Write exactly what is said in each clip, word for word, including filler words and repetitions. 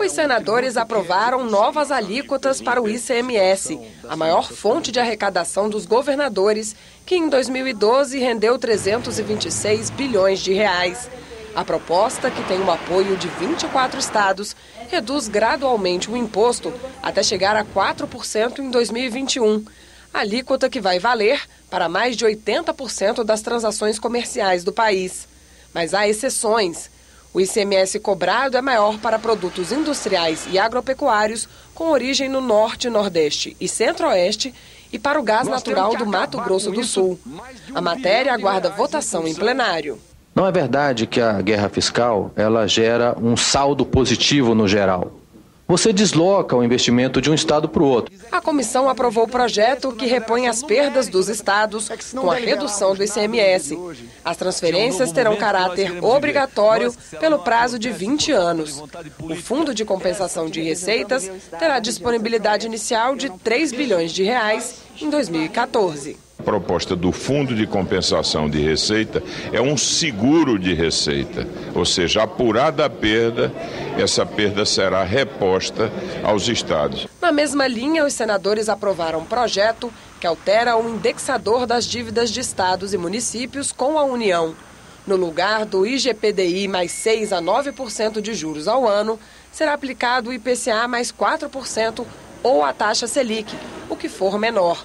Os senadores aprovaram novas alíquotas para o I C M S, a maior fonte de arrecadação dos governadores, que em dois mil e doze rendeu trezentos e vinte e seis bilhões de reais. A proposta, que tem o apoio de vinte e quatro estados, reduz gradualmente o imposto até chegar a quatro por cento em dois mil e vinte e um, alíquota que vai valer para mais de oitenta por cento das transações comerciais do país. Mas há exceções. O I C M S cobrado é maior para produtos industriais e agropecuários com origem no Norte, Nordeste e Centro-Oeste e para o gás natural do Mato Grosso do Sul. A matéria aguarda votação em plenário. Não é verdade que a guerra fiscal ela gera um saldo positivo no geral. Você desloca o investimento de um estado para o outro. A comissão aprovou o projeto que repõe as perdas dos estados com a redução do I C M S. As transferências terão caráter obrigatório pelo prazo de vinte anos. O Fundo de Compensação de Receitas terá disponibilidade inicial de três bilhões de reais em dois mil e quatorze. A proposta do Fundo de Compensação de Receita é um seguro de receita, ou seja, apurada a perda, essa perda será reposta aos estados. Na mesma linha, os senadores aprovaram um projeto que altera o indexador das dívidas de estados e municípios com a União. No lugar do I G P D I mais seis por cento a nove por cento de juros ao ano, será aplicado o I P C A mais quatro por cento ou a taxa Selic, o que for menor.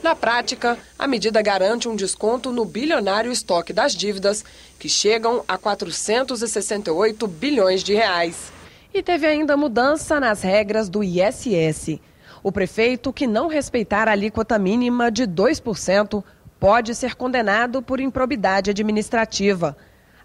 Na prática, a medida garante um desconto no bilionário estoque das dívidas, que chegam a quatrocentos e sessenta e oito bilhões de reais. E teve ainda mudança nas regras do I S S. O prefeito que não respeitar a alíquota mínima de dois por cento pode ser condenado por improbidade administrativa.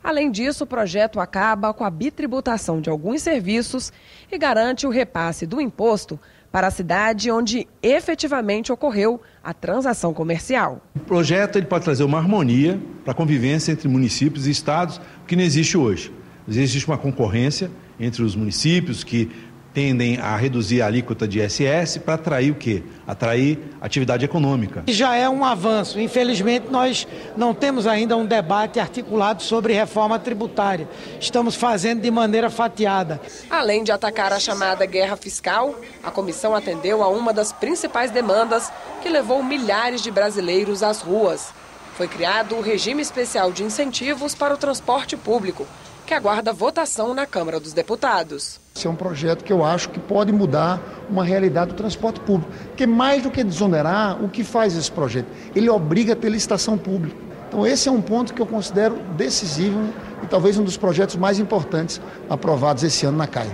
Além disso, o projeto acaba com a bitributação de alguns serviços e garante o repasse do imposto para a cidade onde efetivamente ocorreu a transação comercial. O projeto ele pode trazer uma harmonia para a convivência entre municípios e estados, que não existe hoje. Existe uma concorrência entre os municípios que tendem a reduzir a alíquota de I S S para atrair o quê? Atrair atividade econômica. Já é um avanço. Infelizmente, nós não temos ainda um debate articulado sobre reforma tributária. Estamos fazendo de maneira fatiada. Além de atacar a chamada guerra fiscal, a comissão atendeu a uma das principais demandas que levou milhares de brasileiros às ruas. Foi criado o Regime Especial de Incentivos para o Transporte Público, que aguarda votação na Câmara dos Deputados. Esse é um projeto que eu acho que pode mudar uma realidade do transporte público, porque mais do que desonerar, o que faz esse projeto? Ele obriga a ter licitação pública. Então esse é um ponto que eu considero decisivo e talvez um dos projetos mais importantes aprovados esse ano na C A E.